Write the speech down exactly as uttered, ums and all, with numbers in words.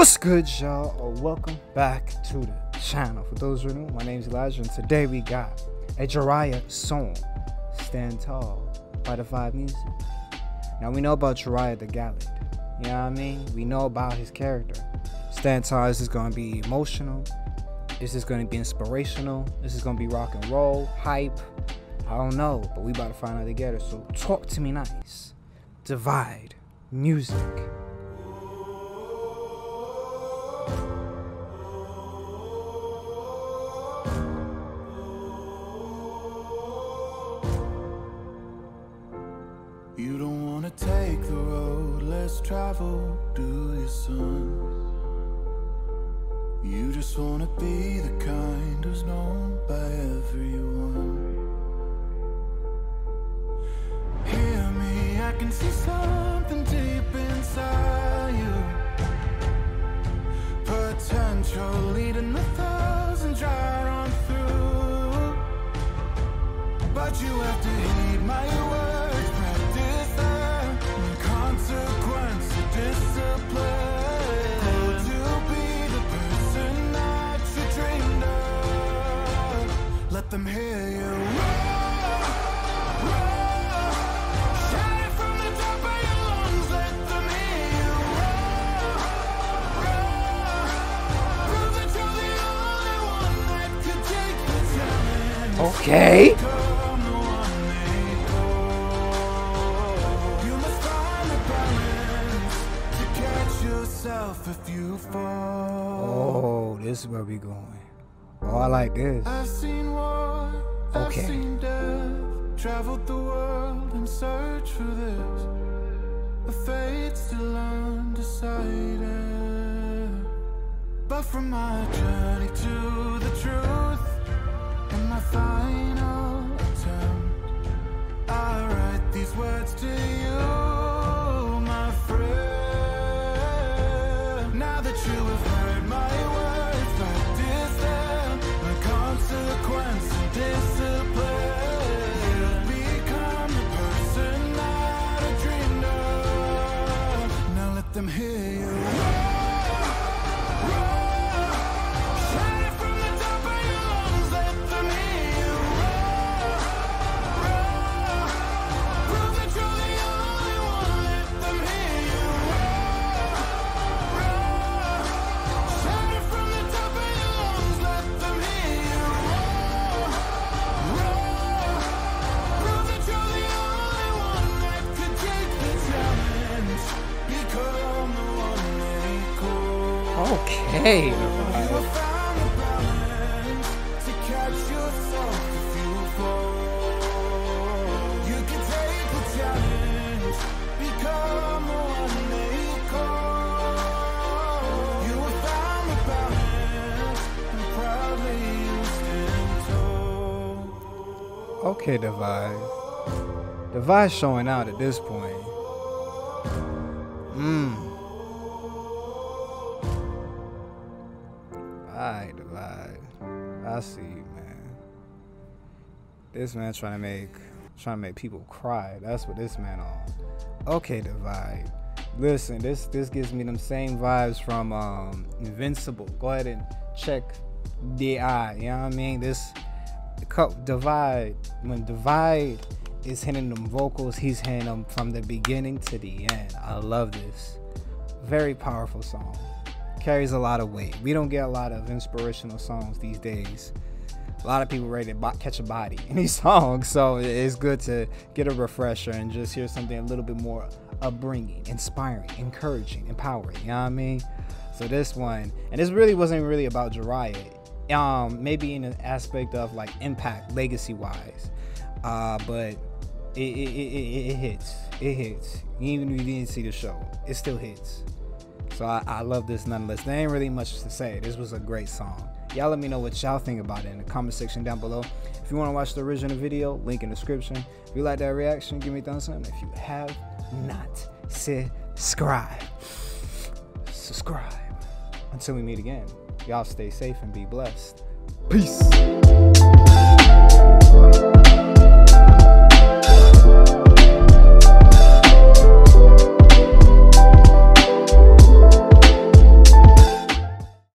What's good, y'all, or welcome back to the channel. For those who are new, my name is Elijah, and today we got a Jiraiya song, Stand Tall, by The Five Music. Now, we know about Jiraiya the Gallant, you know what I mean? We know about his character. Stand Tall is going to be emotional, this is going to be inspirational, this is going to be rock and roll, hype, I don't know, but we about to find out together, so talk to me nice. Divide Music. You don't want to take the road less traveled, do you, son? You just want to be the kind who's known by everyone. Hear me, I can see something deep inside you. Potential leading a thousand drive on through. But you have to heed my word. Let them hear you roar, roar. Shout it from the top of your lungs. Let them hear you roar, roar. Prove that you're the only one that could take the time. Okay. Come on, they go. You must find a balance to catch yourself if you fall. Oh, this is where we going. Oh, I like this. I've seen war, okay. I've seen death, traveled the world in search for this. The fate's still undecided. But from my journey to the truth, in my final attempt, I write these words to you, my friend. Now that you have heard my words, like this. Consequence and discipline, you'll become the person that I dreamed of. Now let them hear you roar, roar. Shout it from the top of your lungs. Let them hear you roar, roar. Prove that you're the only one. Let them hear you roar, roar. Shout it from the top of your lungs. Let them hear you roar. Okay. You will find a balance to catch yourself if you fall. You can take the challenge, become the one they call. You will find a balance and proudly stand tall. Okay, Divide. Divide's showing out at this point. Mmm. Alright, Divide. I see you, man. This man trying to make trying to make people cry. That's what this man on. Okay, Divide. Listen, this this gives me them same vibes from um, Invincible. Go ahead and check the eye. You know what I mean? This Divide. When Divide is hitting them vocals, he's hitting them from the beginning to the end. I love this. Very powerful song. Carries a lot of weight. We don't get a lot of inspirational songs these days. A lot of people ready to catch a body in these songs, so it's good to get a refresher and just hear something a little bit more upbringing, inspiring, encouraging, empowering, you know what I mean? So this one, and this really wasn't really about Jiraiya, um, maybe in an aspect of like impact, legacy-wise, uh, but it, it, it, it, it hits, it hits. Even if you didn't see the show, it still hits. So I, I love this nonetheless. There ain't really much to say. This was a great song. Y'all let me know what y'all think about it in the comment section down below. If you want to watch the original video, link in the description. If you like that reaction, give me a thumbs up. If you have not, subscribe. Subscribe. Until we meet again, y'all stay safe and be blessed. Peace.